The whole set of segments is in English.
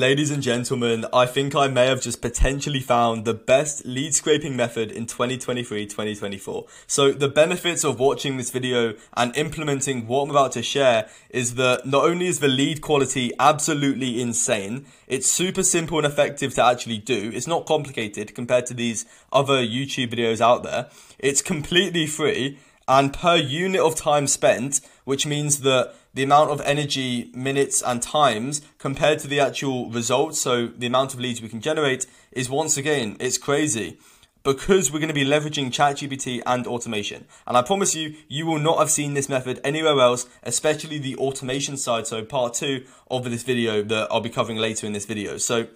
Ladies and gentlemen, I think I may have just potentially found the best lead scraping method in 2023-2024. So the benefits of watching this video and implementing what I'm about to share is that not only is the lead quality absolutely insane, it's super simple and effective to actually do. It's not complicated compared to these other YouTube videos out there. It's completely free and per unit of time spent, which means that the amount of energy, minutes, and times compared to the actual results, so the amount of leads we can generate, is once again, it's crazy. Because we're going to be leveraging ChatGPT and automation. And I promise you, you will not have seen this method anywhere else, especially the automation side, so part two of this video that I'll be covering later in this video. So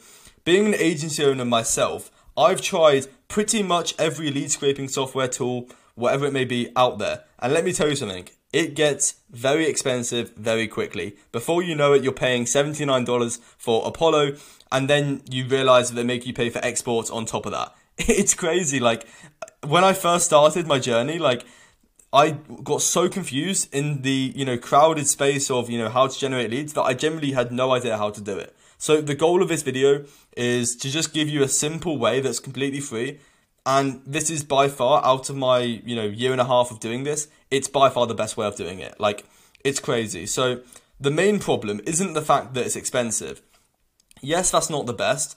being an agency owner myself, I've tried pretty much every lead scraping software tool, whatever it may be, out there. And let me tell you something. It gets very expensive very quickly. Before you know it, you're paying $79 for Apollo, and then you realize that they make you pay for exports on top of that. It's crazy. Like, when I first started my journey, like, I got so confused in the, crowded space of, how to generate leads that I generally had no idea how to do it. So the goal of this video is to just give you a simple way that's completely free. And this is by far, out of my, year and a half of doing this, it's by far the best way of doing it. Like, it's crazy. So the main problem isn't the fact that it's expensive. Yes, that's not the best,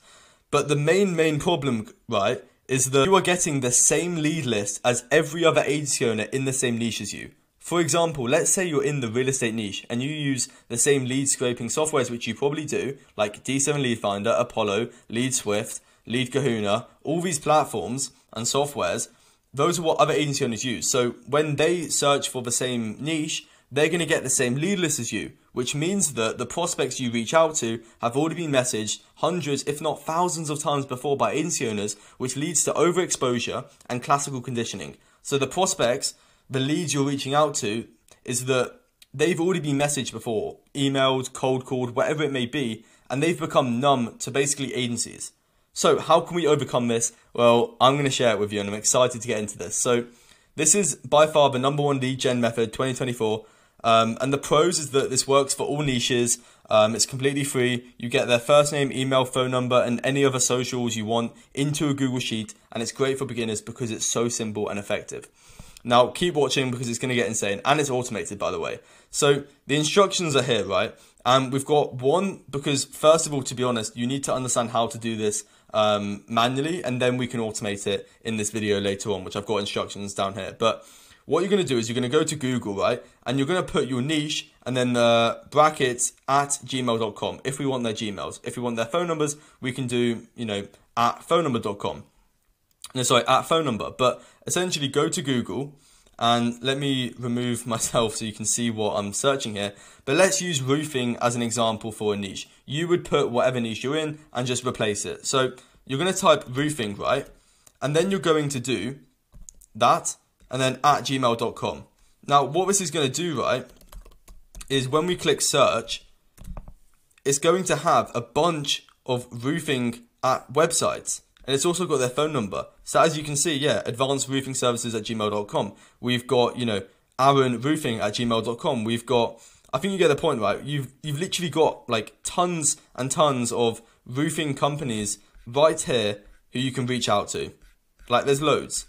but the main problem, right, is that you are getting the same lead list as every other agency owner in the same niche as you. For example, let's say you're in the real estate niche and you use the same lead scraping softwares, which you probably do, like D7 Lead Finder, Apollo, Lead Swift, Lead Kahuna, all these platforms and softwares, those are what other agency owners use. So when they search for the same niche, they're going to get the same lead list as you, which means that the prospects you reach out to have already been messaged hundreds, if not thousands of times before by agency owners, which leads to overexposure and classical conditioning. So the prospects, the leads you're reaching out to, is that they've already been messaged before, emailed, cold called, whatever it may be, and they've become numb to basically agencies. So how can we overcome this? Well, I'm going to share it with you and I'm excited to get into this. So this is by far the #1 lead gen method 2024. And the pros is that this works for all niches. It's completely free. You get their first name, email, phone number, and any other socials you want into a Google Sheet. And it's great for beginners because it's so simple and effective. Now keep watching because it's going to get insane, and it's automated, by the way. So the instructions are here, right? And we've got one, because first of all, to be honest, you need to understand how to do this manually, and then we can automate it in this video later on, which I've got instructions down here. But what you're going to do is you're going to go to Google, right? And you're going to put your niche and then the brackets @gmail.com. If we want their Gmails, if we want their phone numbers, we can do, @phonenumber.com. No, sorry, @phonenumber. But essentially go to Google, and let me remove myself so you can see what I'm searching here. But let's use roofing as an example for a niche. You would put whatever niche you're in and just replace it. So you're going to type roofing, right? And then you're going to do that and then @gmail.com. Now, what this is going to do, right, is when we click search, it's going to have a bunch of roofing websites. And it's also got their phone number. So as you can see, yeah, advancedroofingservices@gmail.com. We've got, aaronroofing@gmail.com. We've got, I think you get the point, right? You've literally got like tons and tons of roofing companies right here who you can reach out to. Like, there's loads.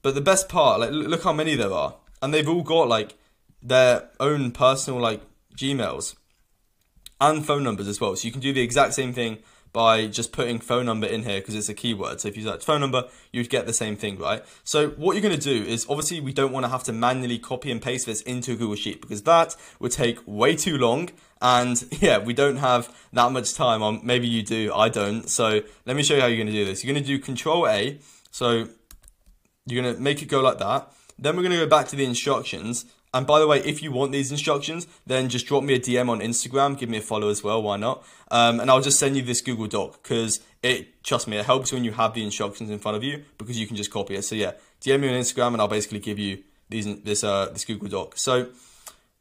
But the best part, like, look how many there are. And they've all got like their own personal like Gmails and phone numbers as well. So you can do the exact same thing by just putting phone number in here because it's a keyword. So if you search phone number, you'd get the same thing, right? So what you're going to do is, obviously we don't want to have to manually copy and paste this into a Google Sheet because that would take way too long. And yeah, we don't have that much time. Or maybe you do, I don't. So let me show you how you're going to do this. You're going to do Control-A. So you're going to make it go like that. Then we're going to go back to the instructions. And by the way, if you want these instructions, then just drop me a DM on Instagram. Give me a follow as well. Why not? And I'll just send you this Google Doc because it, trust me, it helps when you have the instructions in front of you because you can just copy it. So yeah, DM me on Instagram and I'll basically give you this Google Doc. So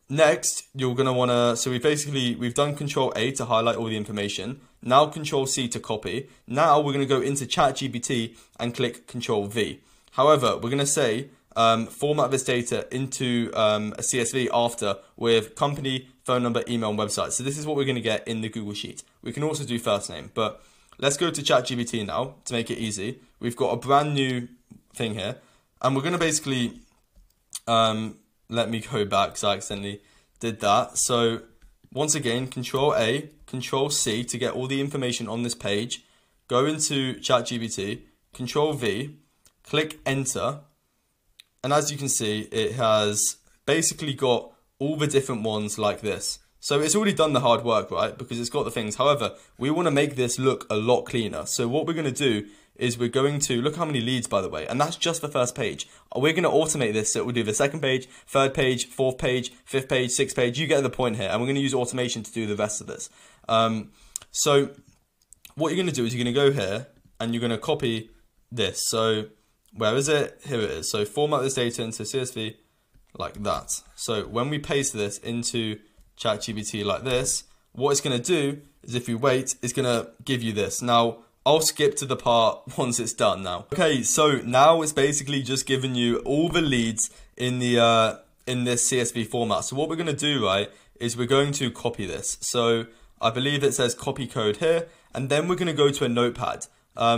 next, you're going to want to, so we've done Control-A to highlight all the information. Now Control-C to copy. Now we're going to go into ChatGPT and click Control-V. However, we're going to say, format this data into a CSV after with company, phone number, email, and website. So this is what we're going to get in the Google Sheet. We can also do first name, but let's go to ChatGPT now to make it easy. We've got a brand new thing here, and we're going to basically, let me go back because I accidentally did that. So once again, Control A, Control C to get all the information on this page. Go into ChatGPT, Control V, click Enter. And as you can see, it has basically got all the different ones like this. So it's already done the hard work, right? Because it's got the things. However, we want to make this look a lot cleaner. So what we're going to do is we're going to, look how many leads, by the way, and that's just the first page. We're going to automate this, so it will do the second page, third page, fourth page, fifth page, sixth page. You get the point here, and we're going to use automation to do the rest of this. So what you're going to do is you're going to go here, and you're going to copy this. So where is it? Here it is. So format this data into CSV like that. So when we paste this into ChatGPT like this, what it's going to do is if you wait, it's going to give you this. Now, I'll skip to the part once it's done now. Okay, so now it's basically just giving you all the leads in the in this CSV format. So what we're going to do, right, is we're going to copy this. So I believe it says copy code here, and then we're going to go to a notepad.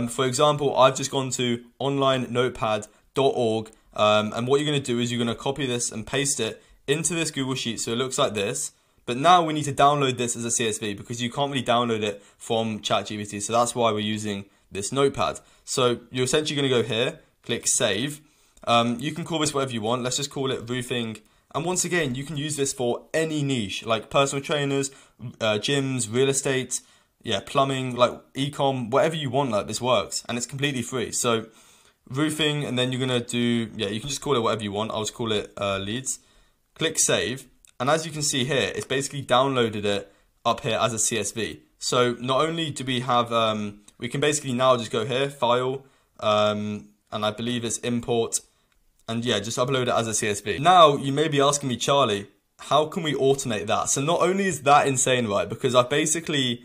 For example, I've just gone to onlinenotepad.org, and what you're going to do is you're going to copy this and paste it into this Google Sheet so it looks like this. But now we need to download this as a CSV because you can't really download it from ChatGPT. So that's why we're using this notepad. So you're essentially going to go here, click Save. You can call this whatever you want. Let's just call it roofing. And once again, you can use this for any niche, like personal trainers, gyms, real estate, yeah, plumbing, like e-com, whatever you want, like this works. And it's completely free. So roofing, and then you're going to do, yeah, you can just call it whatever you want. I'll just call it leads. Click Save. And as you can see here, it's basically downloaded it up here as a CSV. So not only do we have, we can basically now just go here, file, and I believe it's import, and yeah, just upload it as a CSV. Now you may be asking me, Charlie, how can we automate that? So not only is that insane, right? Because I've basically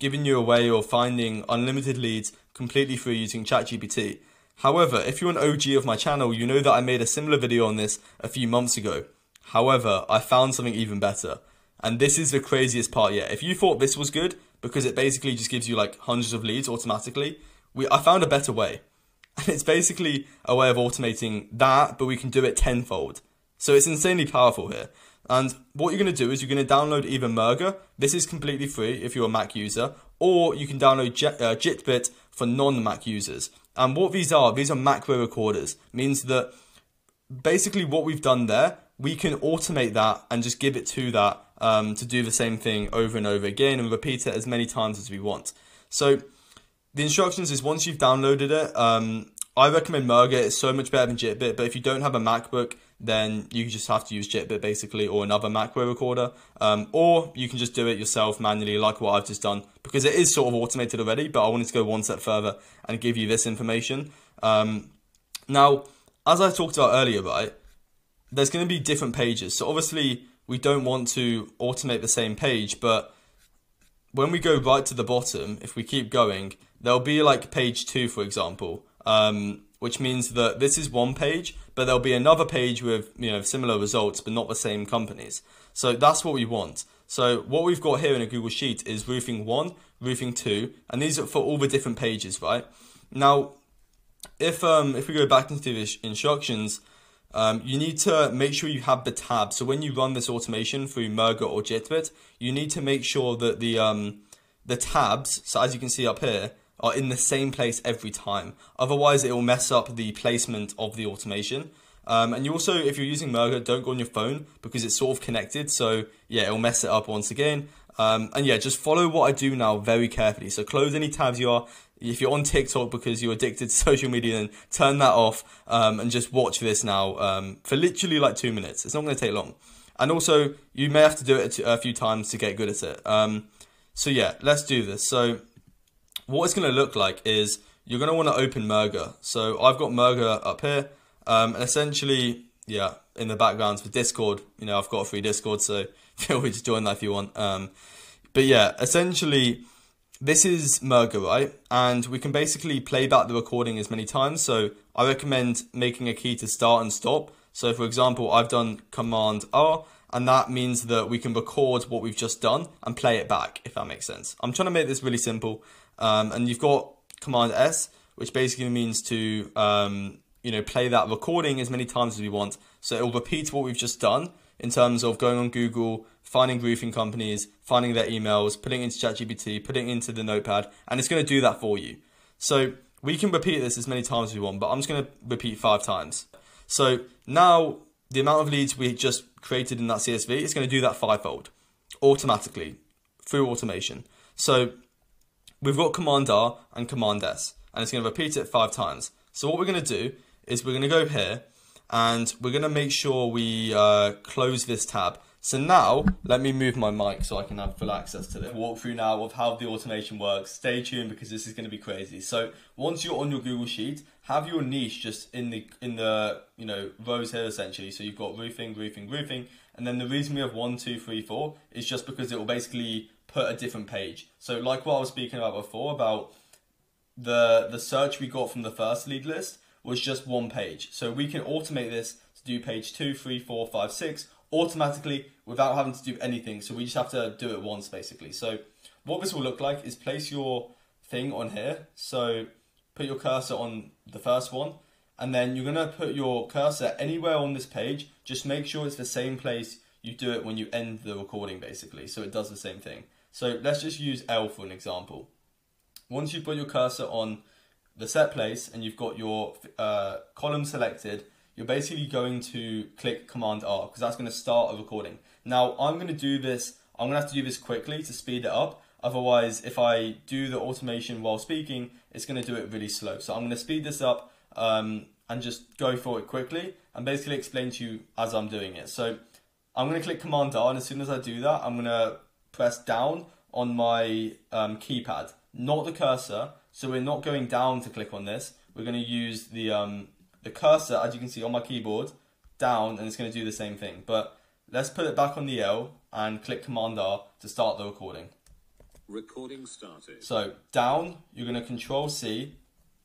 given you a way of finding unlimited leads completely free using ChatGPT. However, if you're an OG of my channel, you know that I made a similar video on this a few months ago. However, I found something even better. And this is the craziest part yet. If you thought this was good, because it basically just gives you like hundreds of leads automatically, I found a better way. And it's basically a way of automating that, but we can do it tenfold. So it's insanely powerful here. And what you're going to do is you're going to download either Merga. This is completely free if you're a Mac user, or you can download Jitbit for non-Mac users. And what these are macro recorders, means that basically what we've done there, we can automate that and just give it to that to do the same thing over and over again and repeat it as many times as we want. So the instructions is once you've downloaded it, I recommend Merga. It's so much better than Jitbit, but if you don't have a MacBook, then you just have to use Jitbit basically, or another macro recorder, or you can just do it yourself manually like what I've just done, because it is sort of automated already, but I wanted to go one step further and give you this information. Now, as I talked about earlier, right, there's going to be different pages. So obviously we don't want to automate the same page, but when we go right to the bottom, if we keep going, there'll be like page 2, for example, which means that this is one page, but there'll be another page with, you know, similar results, but not the same companies. So that's what we want. So what we've got here in a Google Sheet is roofing 1, roofing 2, and these are for all the different pages, right? Now, if we go back into the instructions, you need to make sure you have the tab. So when you run this automation through Merga or Jitbit, you need to make sure that the tabs, so as you can see up here, are in the same place every time. Otherwise, it will mess up the placement of the automation. And you also, if you're using Merga, don't go on your phone because it's sort of connected. So yeah, it'll mess it up once again. And yeah, just follow what I do now very carefully. So close any tabs you are. If you're on TikTok because you're addicted to social media, then turn that off and just watch this now for literally like 2 minutes. It's not going to take long. And also, you may have to do it a few times to get good at it. So yeah, let's do this. So what it's going to look like is you're going to want to open Merga. So I've got Merga up here. And essentially, yeah, in the background for Discord, you know, I've got a free Discord, so feel free to join that if you want. But yeah, essentially, this is Merga, right? And we can basically play back the recording as many times. So I recommend making a key to start and stop. So for example, I've done Command R, and that means that we can record what we've just done and play it back, if that makes sense. I'm trying to make this really simple. And you've got Command S, which basically means to you know, play that recording as many times as we want. So it will repeat what we've just done in terms of going on Google, finding roofing companies, finding their emails, putting it into ChatGPT, putting it into the notepad, and it's going to do that for you. So we can repeat this as many times as we want, but I'm just going to repeat 5 times. So now the amount of leads we just created in that CSV is going to do that 5-fold automatically through automation. So we've got Command R and Command S, and it's going to repeat it 5 times. So what we're going to do is we're going to go here and we're going to make sure we close this tab. So now let me move my mic so I can have full access to the walkthrough now of how the automation works. Stay tuned because this is going to be crazy. So once you're on your Google Sheet, have your niche just in the you know, rows here essentially. So you've got roofing, roofing, roofing. And then the reason we have 1, 2, 3, 4 is just because it will basically put a different page. So like what I was speaking about before about the search we got from the first lead list was just 1 page. So we can automate this to do page 2, 3, 4, 5, 6 automatically without having to do anything. So we just have to do it once basically. So what this will look like is place your thing on here. So put your cursor on the first one, and then you're gonna put your cursor anywhere on this page. Just make sure it's the same place you do it when you end the recording basically. So it does the same thing. So let's just use L for an example. Once you put your cursor on the set place and you've got your column selected, you're basically going to click Command R because that's going to start a recording. Now I'm going to have to do this quickly to speed it up. Otherwise, if I do the automation while speaking, it's going to do it really slow. So I'm going to speed this up and just go for it quickly and basically explain to you as I'm doing it. So I'm going to click Command R, and as soon as I do that, I'm going to press down on my keypad, not the cursor. So we're not going down to click on this. We're going to use the cursor, as you can see on my keyboard, down, and it's going to do the same thing. But let's put it back on the L and click Command R to start the recording. Recording started. So down, you're going to Control C,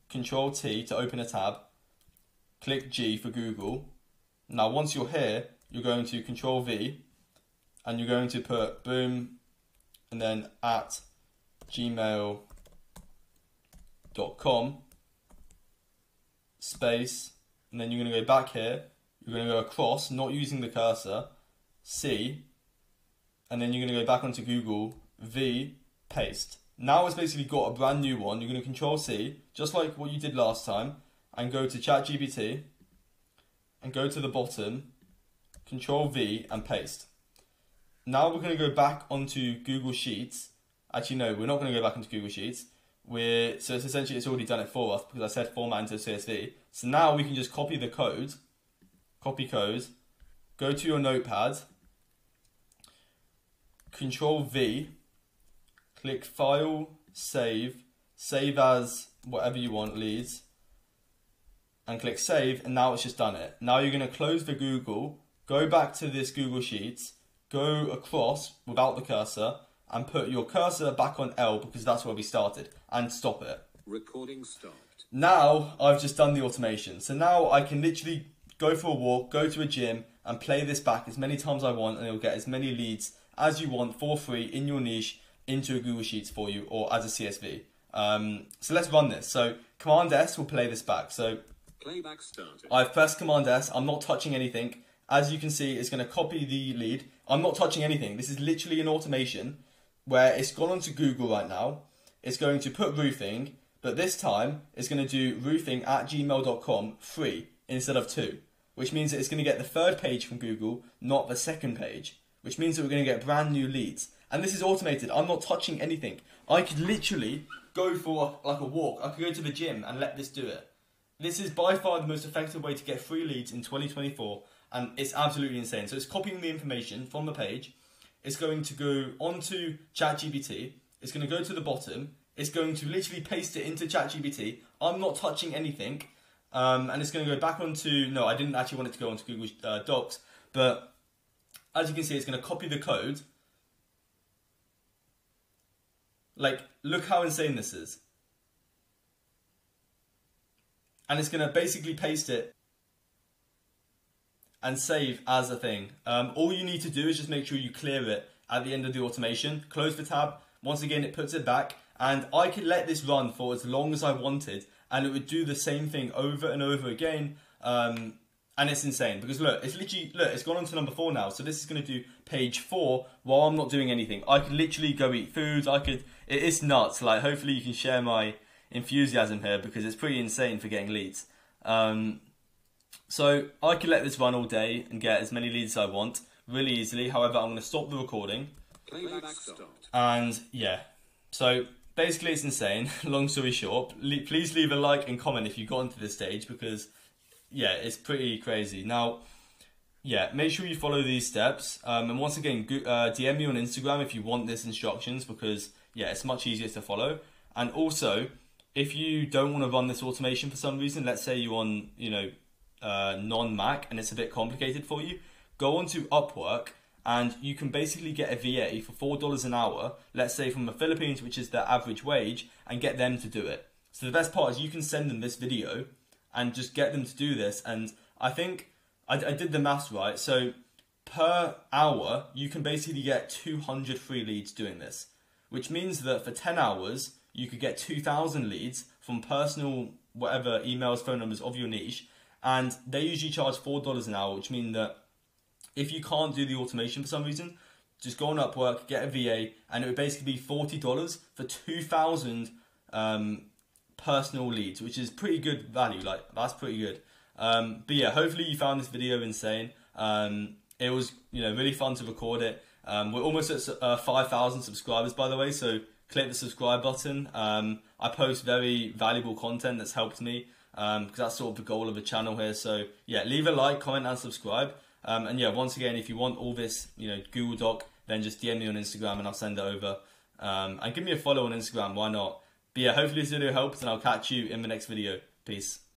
Control T to open a tab, click G for Google. Now once you're here, you're going to Control V, and you're going to put boom, and then at gmail.com space, and then you're going to go back here, you're going to go across, not using the cursor, C, and then you're going to go back onto Google, V, paste. Now it's basically got a brand new one. You're going to Control C, just like what you did last time, and go to ChatGPT, and go to the bottom, Control V, and paste. Now we're going to go back onto Google Sheets. Actually, no, we're not going to go back into Google Sheets. So it's essentially, it's already done it for us because I said format into CSV. So now we can just copy the code, copy code, go to your notepad, Control V, click File, Save, Save as whatever you want, leads, and click Save, and now it's just done it. Now you're going to close the Google, go back to this Google Sheets, go across without the cursor, and put your cursor back on L because that's where we started, and stop it. Recording stopped. Now I've just done the automation. So now I can literally go for a walk, go to a gym, and play this back as many times I want, and it'll get as many leads as you want for free in your niche into a Google Sheets for you or as a CSV. So let's run this. So Command S will play this back. So playback started. I've pressed Command S, I'm not touching anything. As you can see, it's gonna copy the lead. I'm not touching anything. This is literally an automation where it's gone onto Google right now, it's going to put roofing, but this time it's going to do roofing at gmail.com free instead of 2, which means that it's going to get the 3rd page from Google, not the 2nd page, which means that we're going to get brand new leads. And this is automated. I'm not touching anything. I could literally go for like a walk. I could go to the gym and let this do it. This is by far the most effective way to get free leads in 2024, and it's absolutely insane. So it's copying the information from the page. It's going to go onto ChatGPT, it's going to go to the bottom, it's going to literally paste it into ChatGPT, I'm not touching anything, and it's going to go back onto, no, I didn't actually want it to go onto Google Docs, but as you can see, it's going to copy the code, Like, look how insane this is. And it's gonna basically paste it and save as a thing. All you need to do is just make sure you clear it at the end of the automation, close the tab. Once again, it puts it back, and I could let this run for as long as I wanted, and it would do the same thing over and over again. And it's insane, because look, it's literally, look, it's gone on to number 4 now. So this is gonna do page 4 while I'm not doing anything. I could literally go eat food. I could, it's nuts. Like, hopefully you can share my enthusiasm here, because it's pretty insane for getting leads. So I could let this run all day and get as many leads as I want really easily. However, I'm gonna stop the recording. And yeah, so basically it's insane. Long story short, please leave a like and comment if you got into this stage, because yeah, it's pretty crazy. Now, yeah, make sure you follow these steps. And once again, DM me on Instagram if you want this instructions, because yeah, it's much easier to follow. And also, if you don't want to run this automation for some reason, let's say you're on, you know, non-Mac and it's a bit complicated for you, go on to Upwork and you can basically get a VA for $4 an hour, let's say from the Philippines, which is their average wage, and get them to do it. So the best part is you can send them this video and just get them to do this. And I think I did the maths right. So per hour, you can basically get 200 free leads doing this, which means that for 10 hours, you could get 2,000 leads from personal, whatever, emails, phone numbers of your niche. And they usually charge $4 an hour, which means that if you can't do the automation for some reason, just go on Upwork, get a VA, and it would basically be $40 for 2,000 personal leads, which is pretty good value. Like, that's pretty good. But yeah, hopefully you found this video insane. It was, you know, really fun to record it. We're almost at 5,000 subscribers, by the way, so click the subscribe button. I post very valuable content that's helped me, because that's sort of the goal of the channel here. So yeah, leave a like, comment and subscribe. And yeah, once again, if you want all this, you know, Google Doc, then just DM me on Instagram and I'll send it over. And give me a follow on Instagram, why not? But yeah, hopefully this video helps, and I'll catch you in the next video. Peace.